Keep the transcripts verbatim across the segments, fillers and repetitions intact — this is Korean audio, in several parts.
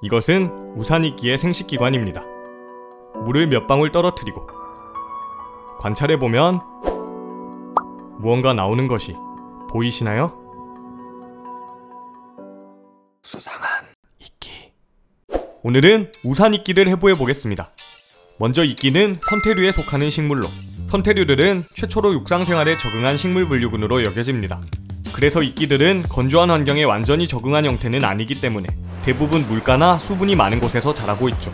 이것은 우산익기의 생식기관입니다. 물을 몇 방울 떨어뜨리고 관찰해보면 무언가 나오는 것이 보이시나요? 수상한 익기. 오늘은 우산익기를 해부해보겠습니다. 먼저 익기는 선태류에 속하는 식물로, 선태류들은 최초로 육상생활에 적응한 식물 분류군으로 여겨집니다. 그래서 익기들은 건조한 환경에 완전히 적응한 형태는 아니기 때문에 대부분 물가나 수분이 많은 곳에서 자라고 있죠.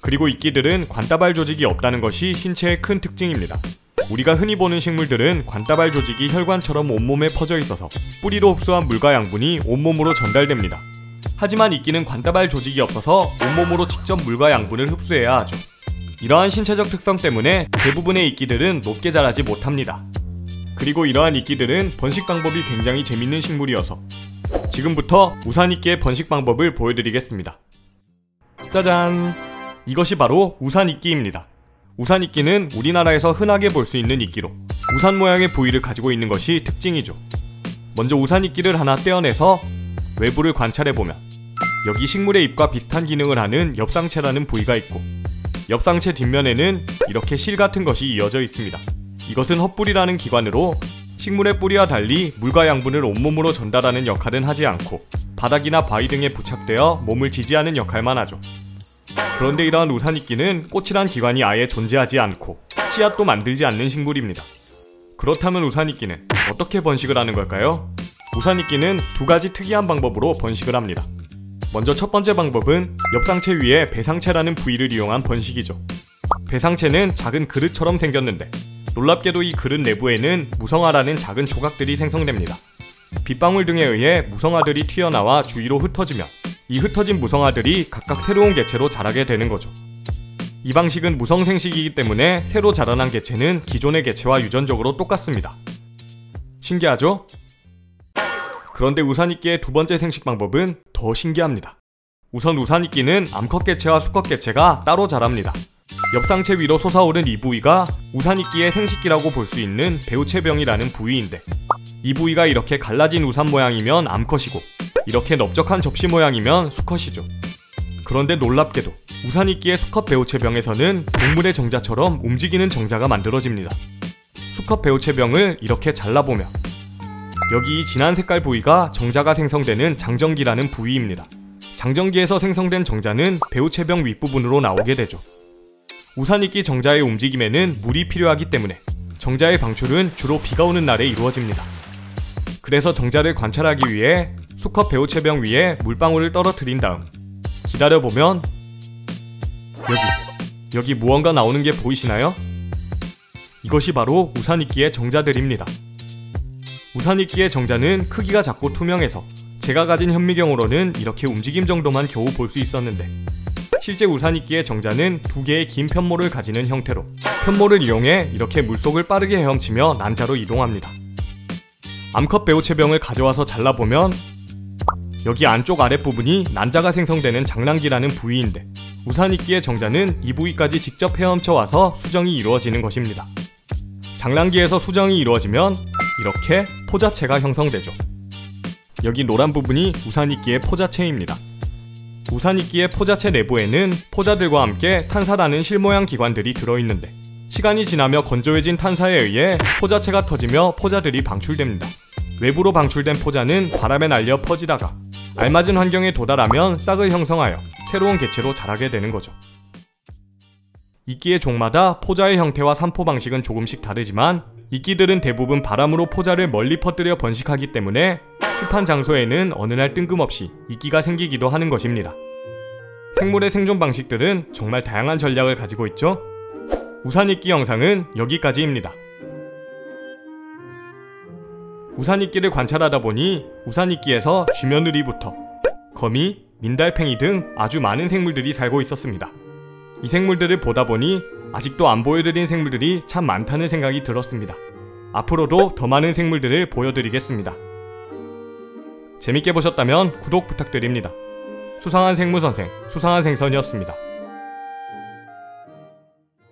그리고 익기들은 관다발 조직이 없다는 것이 신체의 큰 특징입니다. 우리가 흔히 보는 식물들은 관다발 조직이 혈관처럼 온몸에 퍼져 있어서 뿌리로 흡수한 물과 양분이 온몸으로 전달됩니다. 하지만 익기는 관다발 조직이 없어서 온몸으로 직접 물과 양분을 흡수해야 하죠. 이러한 신체적 특성 때문에 대부분의 익기들은 높게 자라지 못합니다. 그리고 이러한 익기들은 번식 방법이 굉장히 재밌는 식물이어서 지금부터 우산익기의 번식 방법을 보여드리겠습니다. 짜잔! 이것이 바로 우산익기입니다. 우산익기는 우리나라에서 흔하게 볼 수 있는 익기로 우산 모양의 부위를 가지고 있는 것이 특징이죠. 먼저 우산익기를 하나 떼어내서 외부를 관찰해보면 여기 식물의 잎과 비슷한 기능을 하는 엽상체라는 부위가 있고, 엽상체 뒷면에는 이렇게 실 같은 것이 이어져 있습니다. 이것은 헛뿌리라는 기관으로 식물의 뿌리와 달리 물과 양분을 온몸으로 전달하는 역할은 하지 않고 바닥이나 바위 등에 부착되어 몸을 지지하는 역할만 하죠. 그런데 이러한 우산익기는 꽃이란 기관이 아예 존재하지 않고 씨앗도 만들지 않는 식물입니다. 그렇다면 우산익기는 어떻게 번식을 하는 걸까요? 우산익기는 두 가지 특이한 방법으로 번식을 합니다. 먼저 첫 번째 방법은 엽상체 위에 배상체라는 부위를 이용한 번식이죠. 배상체는 작은 그릇처럼 생겼는데 놀랍게도 이 그릇 내부에는 무성화라는 작은 조각들이 생성됩니다. 빗방울 등에 의해 무성화들이 튀어나와 주위로 흩어지며 이 흩어진 무성화들이 각각 새로운 개체로 자라게 되는 거죠. 이 방식은 무성생식이기 때문에 새로 자라난 개체는 기존의 개체와 유전적으로 똑같습니다. 신기하죠? 그런데 우산익기의 두 번째 생식 방법은 더 신기합니다. 우선 우산익기는 암컷 개체와 수컷 개체가 따로 자랍니다. 엽상체 위로 솟아오른 이 부위가 우산익기의 생식기라고 볼 수 있는 배우체병이라는 부위인데, 이 부위가 이렇게 갈라진 우산 모양이면 암컷이고 이렇게 넓적한 접시 모양이면 수컷이죠. 그런데 놀랍게도 우산익기의 수컷 배우체병에서는 동물의 정자처럼 움직이는 정자가 만들어집니다. 수컷 배우체병을 이렇게 잘라보면 여기 이 진한 색깔 부위가 정자가 생성되는 장정기라는 부위입니다. 장정기에서 생성된 정자는 배우체병 윗부분으로 나오게 되죠. 우산익기 정자의 움직임에는 물이 필요하기 때문에 정자의 방출은 주로 비가 오는 날에 이루어집니다. 그래서 정자를 관찰하기 위해 수컷 배우체병 위에 물방울을 떨어뜨린 다음 기다려보면 여기, 여기 무언가 나오는 게 보이시나요? 이것이 바로 우산익기의 정자들입니다. 우산익기의 정자는 크기가 작고 투명해서 제가 가진 현미경으로는 이렇게 움직임 정도만 겨우 볼 수 있었는데, 실제 우산익기의 정자는 두 개의 긴 편모를 가지는 형태로 편모를 이용해 이렇게 물속을 빠르게 헤엄치며 난자로 이동합니다. 암컷 배우체병을 가져와서 잘라보면 여기 안쪽 아랫부분이 난자가 생성되는 장랑기라는 부위인데, 우산익기의 정자는 이 부위까지 직접 헤엄쳐와서 수정이 이루어지는 것입니다. 장랑기에서 수정이 이루어지면 이렇게 포자체가 형성되죠. 여기 노란 부분이 우산익기의 포자체입니다. 우산익기의 포자체 내부에는 포자들과 함께 탄사라는 실모양 기관들이 들어있는데, 시간이 지나며 건조해진 탄사에 의해 포자체가 터지며 포자들이 방출됩니다. 외부로 방출된 포자는 바람에 날려 퍼지다가 알맞은 환경에 도달하면 싹을 형성하여 새로운 개체로 자라게 되는 거죠. 익기의 종마다 포자의 형태와 산포 방식은 조금씩 다르지만 익기들은 대부분 바람으로 포자를 멀리 퍼뜨려 번식하기 때문에 습한 장소에는 어느 날 뜬금없이 익기가 생기기도 하는 것입니다. 생물의 생존 방식들은 정말 다양한 전략을 가지고 있죠? 우산익기 영상은 여기까지입니다. 우산익기를 관찰하다 보니 우산익기에서 쥐며느리부터 거미, 민달팽이 등 아주 많은 생물들이 살고 있었습니다. 이 생물들을 보다 보니 아직도 안 보여드린 생물들이 참 많다는 생각이 들었습니다. 앞으로도 더 많은 생물들을 보여드리겠습니다. 재밌게 보셨다면 구독 부탁드립니다. 수상한 생물선생, 수상한 생선이었습니다.